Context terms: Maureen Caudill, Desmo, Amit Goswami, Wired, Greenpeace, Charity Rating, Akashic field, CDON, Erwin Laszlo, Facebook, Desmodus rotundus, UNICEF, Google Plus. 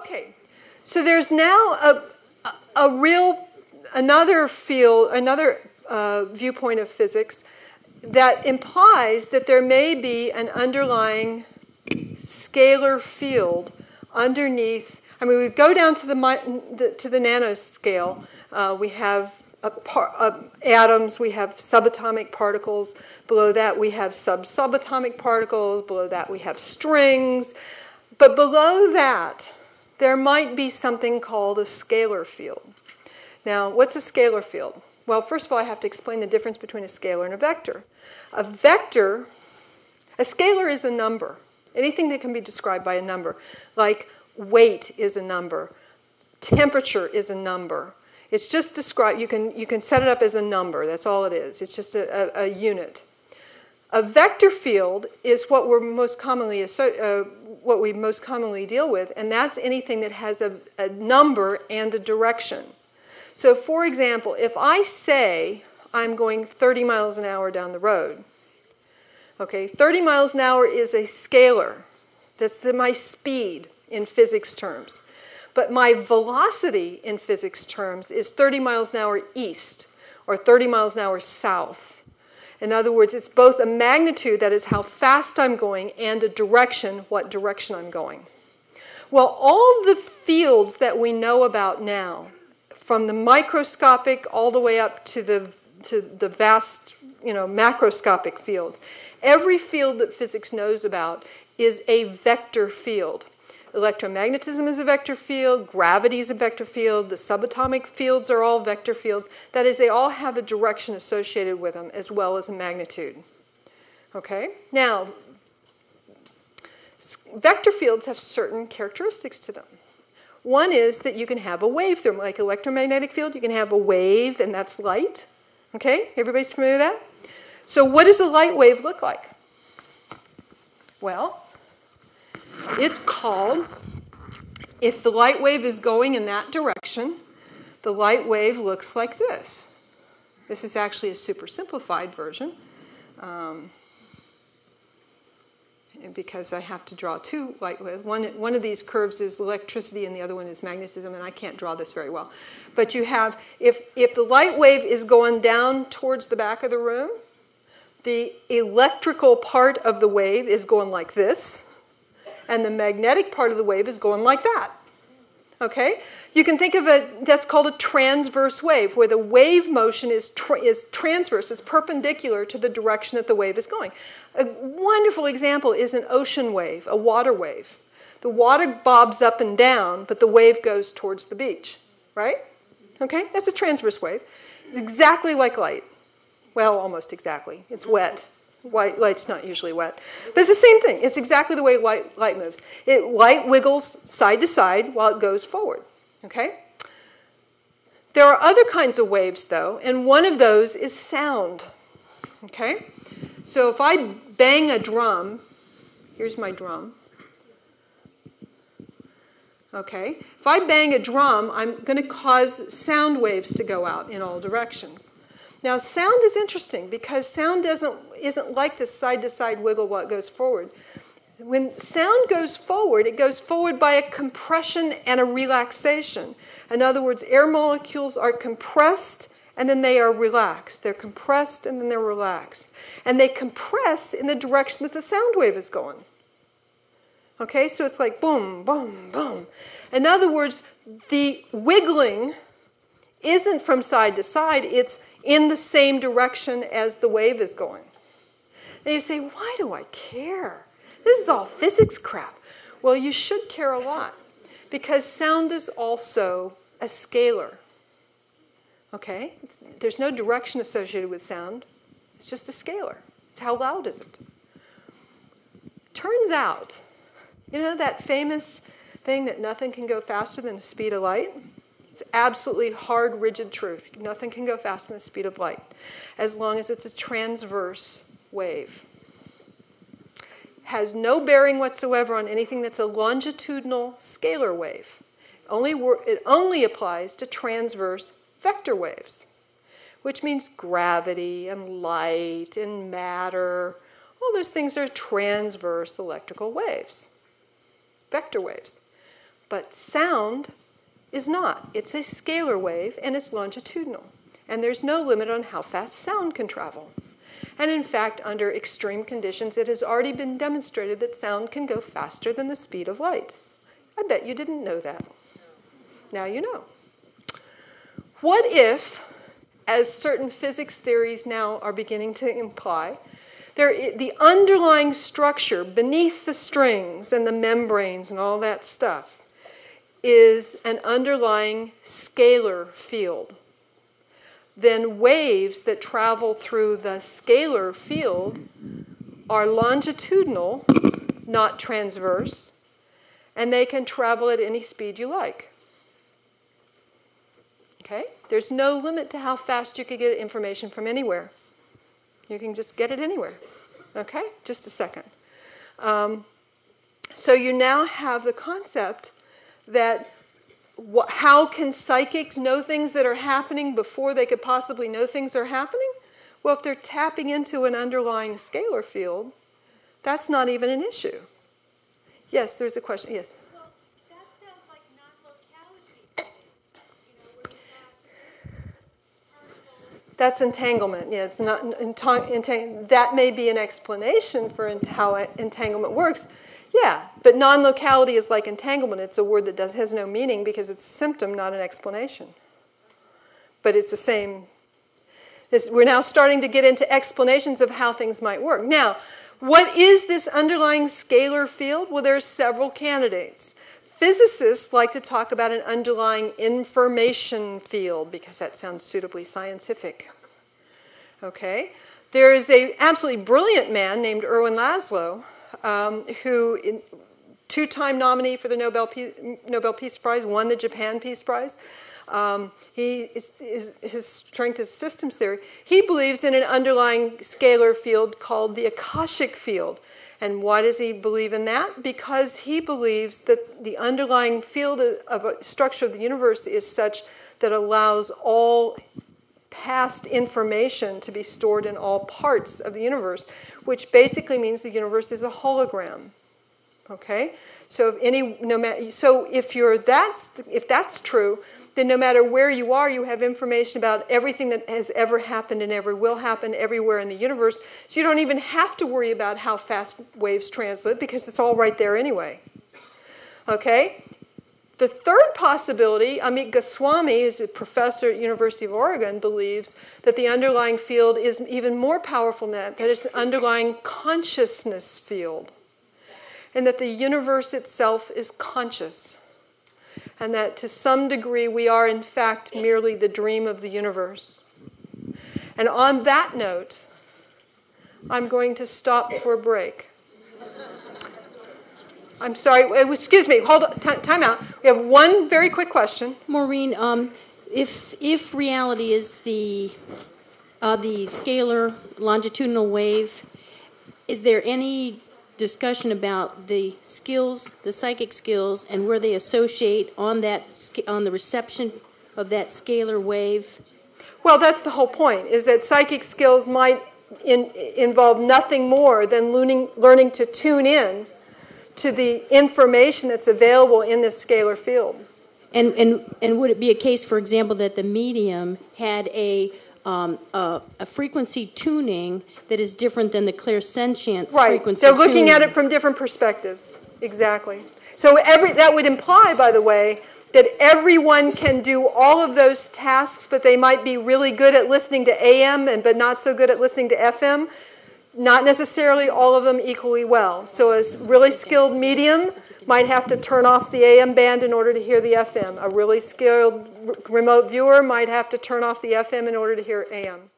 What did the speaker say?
Okay, so there's now another field, another viewpoint of physics that implies that there may be an underlying scalar field underneath. I mean, we go down to the nanoscale. We have atoms, we have subatomic particles. Below that, we have sub-subatomic particles. Below that, we have strings. But below that, there might be something called a scalar field. Now, what's a scalar field? Well, first of all, I have to explain the difference between a scalar and a vector. A scalar is a number. Anything that can be described by a number, like weight is a number, temperature is a number. It's just described, you can set it up as a number, that's all it is. It's just a unit. A vector field is what we're most commonly what we most commonly deal with, and that's anything that has a number and a direction. So for example, if I say I'm going 30 miles an hour down the road, okay, 30 miles an hour is a scalar. That's my speed in physics terms. But my velocity in physics terms is 30 miles an hour east or 30 miles an hour south. In other words, it's both a magnitude, that is how fast I'm going, and a direction, what direction I'm going. Well, all the fields that we know about now, from the microscopic all the way up to the vast, macroscopic fields, every field that physics knows about is a vector field. Electromagnetism is a vector field, gravity is a vector field, the subatomic fields are all vector fields. That is, they all have a direction associated with them as well as a magnitude. Okay? Now, vector fields have certain characteristics to them. One is that you can have a wave through them. Like electromagnetic field, you can have a wave, and that's light. Okay? Everybody's familiar with that? So what does a light wave look like? Well, it's called, if the light wave is going in that direction, the light wave looks like this. This is actually a super simplified version, because I have to draw two light waves. One of these curves is electricity and the other one is magnetism, and I can't draw this very well. But you have, if the light wave is going down towards the back of the room, the electrical part of the wave is going like this, and the magnetic part of the wave is going like that. Okay? You can think of it, that's called a transverse wave, where the wave motion is transverse, it's perpendicular to the direction that the wave is going. A wonderful example is an ocean wave, a water wave. The water bobs up and down, but the wave goes towards the beach, right? Okay? That's a transverse wave. It's exactly like light. Well, almost exactly. It's wet. Light's not usually wet. But it's the same thing. It's exactly the way light moves. Light wiggles side to side while it goes forward. Okay? There are other kinds of waves, though, and one of those is sound. Okay? So if I bang a drum, here's my drum. Okay? If I bang a drum, I'm going to cause sound waves to go out in all directions. Now, sound is interesting because sound isn't like this side-to-side wiggle while it goes forward. When sound goes forward, it goes forward by a compression and a relaxation. In other words, air molecules are compressed and then they are relaxed. They're compressed and then they're relaxed. And they compress in the direction that the sound wave is going. Okay, so it's like boom, boom, boom. In other words, the wiggling isn't from side to side, it's in the same direction as the wave is going. And you say, why do I care? This is all physics crap. Well, you should care a lot, because sound is also a scalar. Okay? There's no direction associated with sound. It's just a scalar. It's how loud is it? Turns out, that famous thing that nothing can go faster than the speed of light? It's absolutely hard, rigid truth. Nothing can go faster than the speed of light, as long as it's a transverse wave. Has no bearing whatsoever on anything that's a longitudinal scalar wave. It only applies to transverse vector waves, which means gravity and light and matter. All those things are transverse electrical waves, vector waves. But sound is not. It's a scalar wave, and it's longitudinal. And there's no limit on how fast sound can travel. And in fact, under extreme conditions, it has already been demonstrated that sound can go faster than the speed of light. I bet you didn't know that. Now you know. What if, as certain physics theories now are beginning to imply, the underlying structure beneath the strings and the membranes and all that stuff is an underlying scalar field? Then waves that travel through the scalar field are longitudinal, not transverse, and they can travel at any speed you like. Okay? There's no limit to how fast you can get information from anywhere. You can just get it anywhere. Okay? Just a second. So you now have the concept that how can psychics know things that are happening before they could possibly know things are happening? Well, if they're tapping into an underlying scalar field, that's not even an issue. Yes, there's a question. Yes? Well, that sounds like non-locality. That's entanglement. Yeah, it's not entanglement. That may be an explanation for how entanglement works. Yeah, but non-locality is like entanglement. It's a word that has no meaning because it's a symptom, not an explanation. But it's the same. We're now starting to get into explanations of how things might work. Now, what is this underlying scalar field? Well, there are several candidates. Physicists like to talk about an underlying information field because that sounds suitably scientific. Okay? There is an absolutely brilliant man named Erwin Laszlo, who two-time nominee for the Nobel Peace Prize, won the Japan Peace Prize. His strength is systems theory. He believes in an underlying scalar field called the Akashic field. And why does he believe in that? Because he believes that the underlying field of a structure of the universe is such that allows all past information to be stored in all parts of the universe, which basically means the universe is a hologram. Okay? So if that's true, then no matter where you are, you have information about everything that has ever happened and ever will happen everywhere in the universe. So you don't even have to worry about how fast waves translate because it's all right there anyway. Okay? The third possibility, Amit Goswami, who's a professor at University of Oregon, believes that the underlying field is even more powerful than that, that it's an underlying consciousness field, and that the universe itself is conscious, and that to some degree we are, in fact, merely the dream of the universe. And on that note, I'm going to stop for a break. I'm sorry, excuse me, hold on, time out. We have one very quick question. Maureen, if reality is the scalar longitudinal wave, is there any discussion about the skills, the psychic skills, and where they associate on the reception of that scalar wave? Well, that's the whole point, is that psychic skills might involve nothing more than learning to tune in to the information that's available in this scalar field. And would it be a case, for example, that the medium had a frequency tuning that is different than the clairsentient frequency tuning? Right, they're looking at it from different perspectives. Exactly. So that would imply, by the way, that everyone can do all of those tasks, but they might be really good at listening to AM, but not so good at listening to FM. Not necessarily all of them equally well. So a really skilled medium might have to turn off the AM band in order to hear the FM. A really skilled remote viewer might have to turn off the FM in order to hear AM.